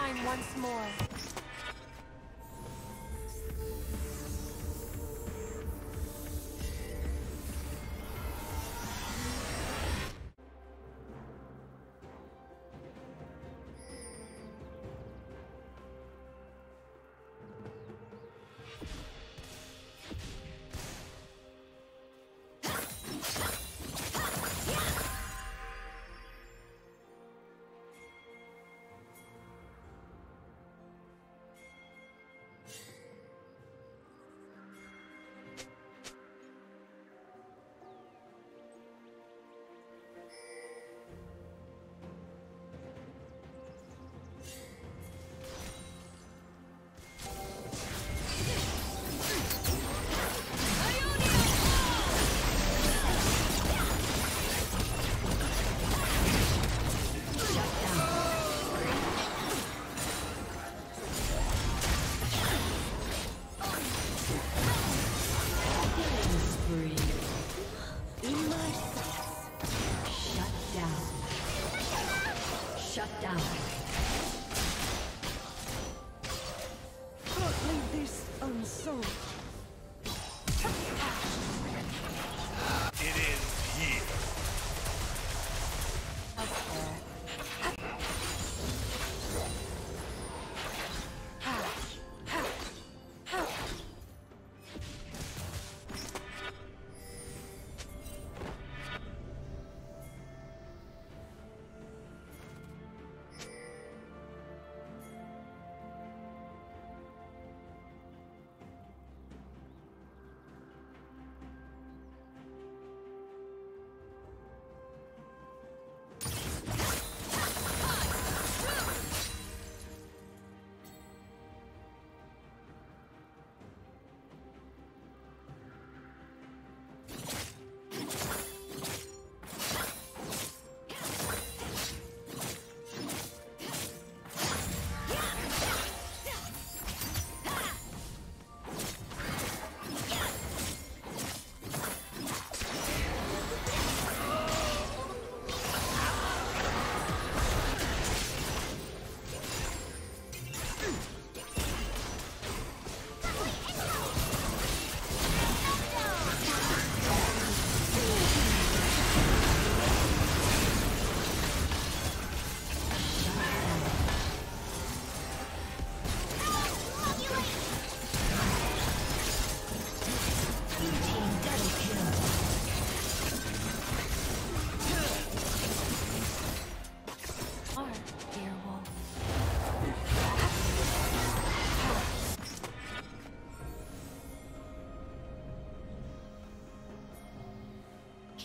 shine once more.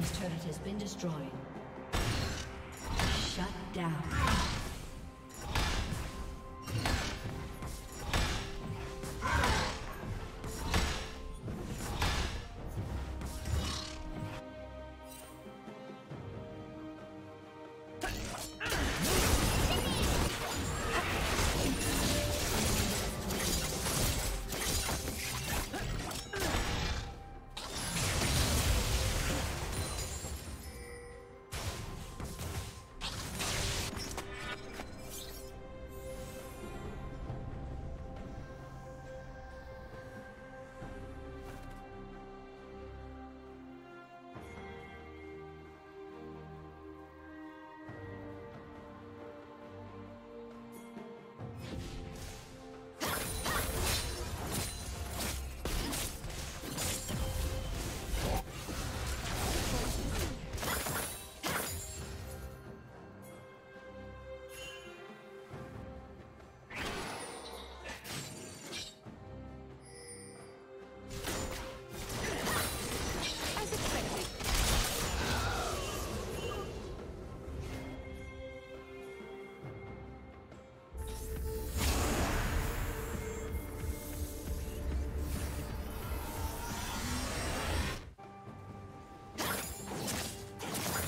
team's turret has been destroyed. Shut down.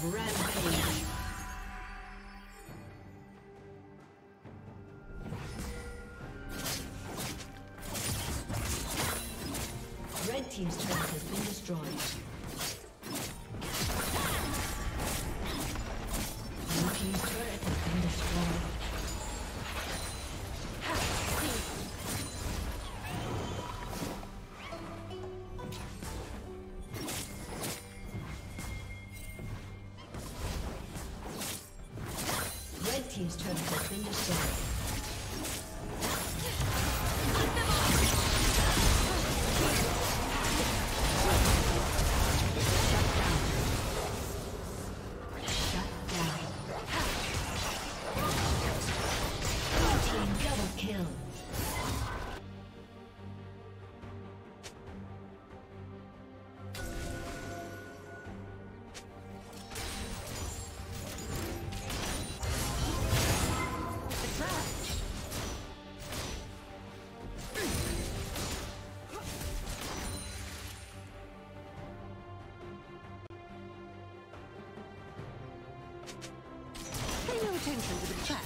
Rampage. Red team's turret has been destroyed. Blue team's turret has been destroyed. Team's turret has been destroyed. Attention to the trap.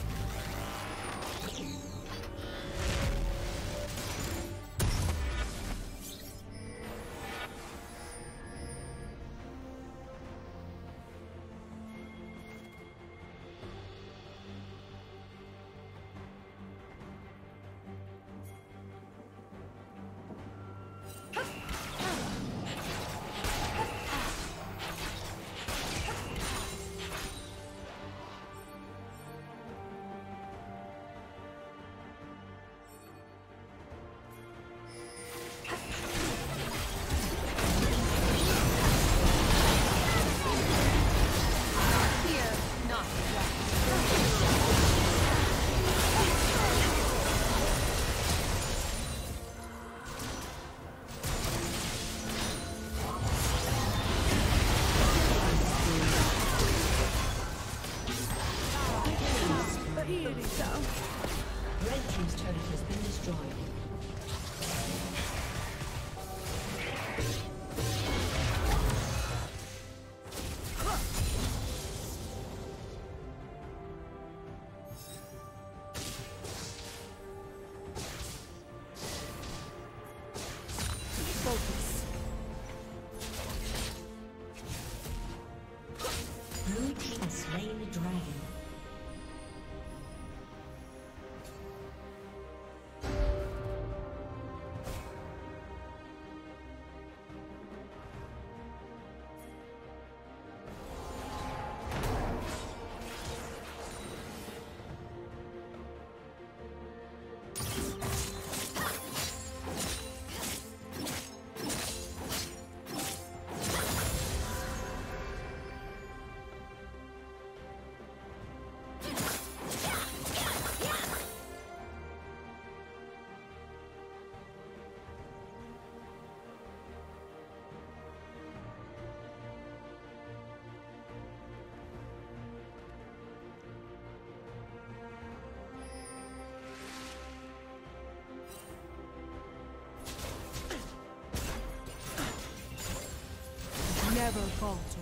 Never falter.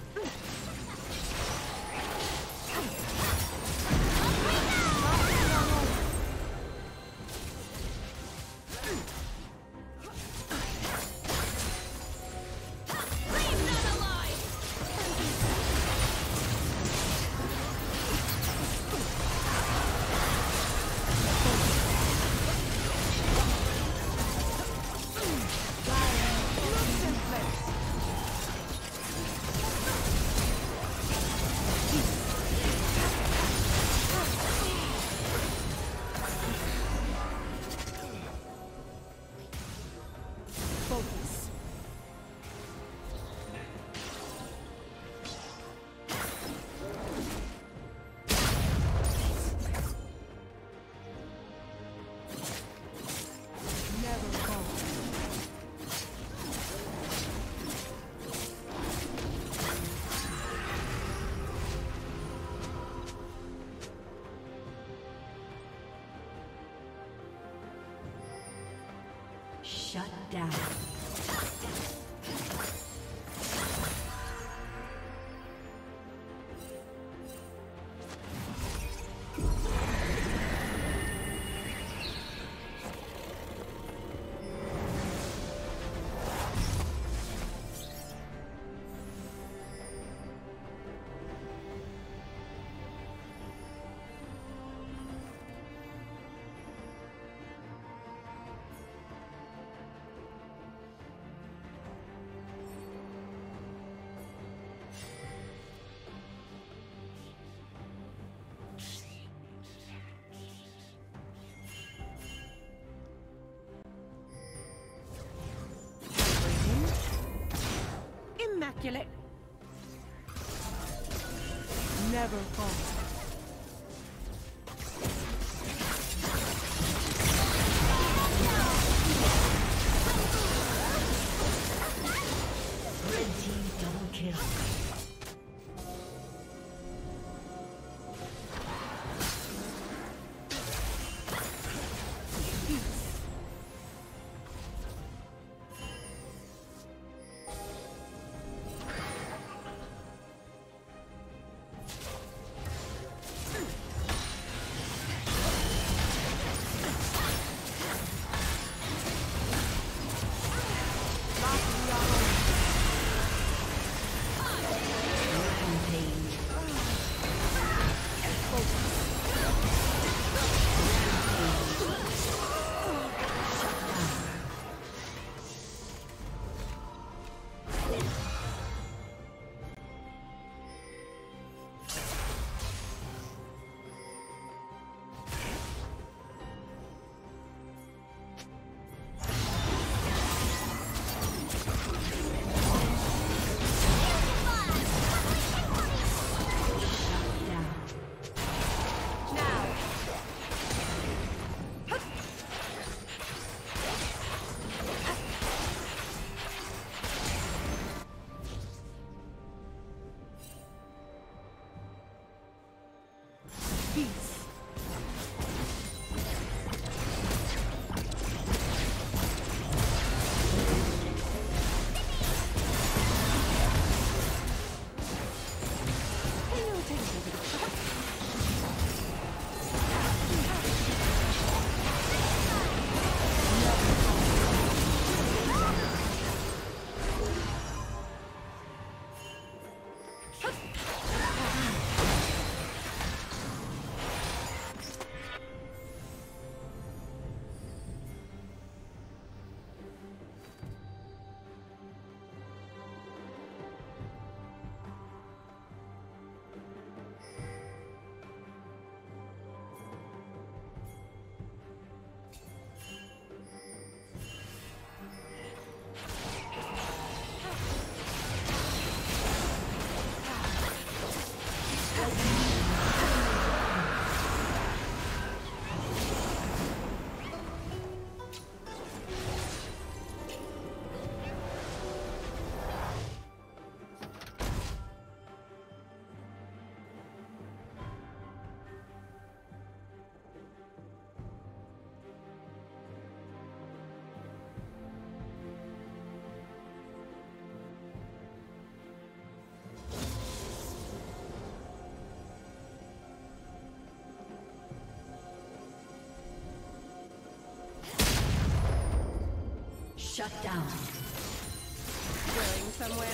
Shut down. Immaculate. Never fall. Shut down. Going somewhere?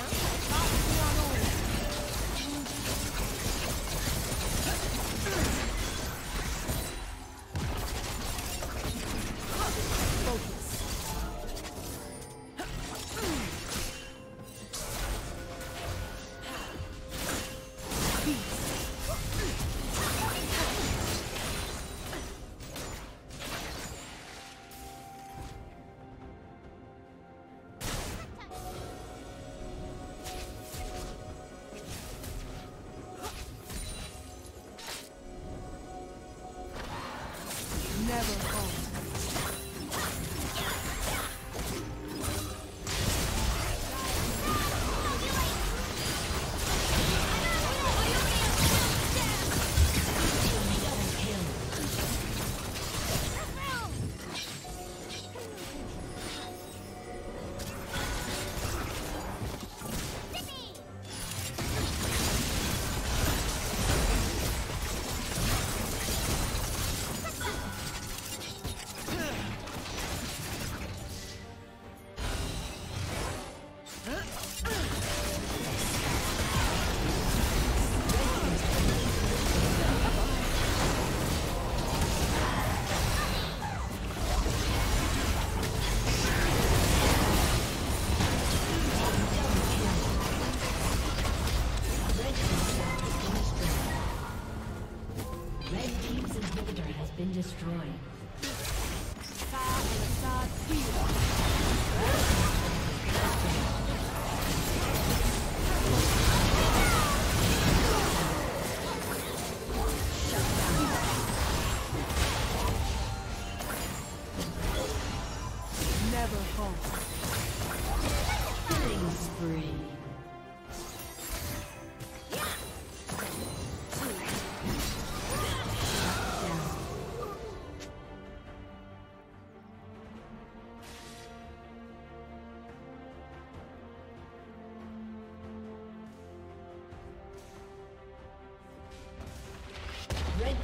Red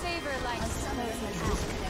Savor like summer.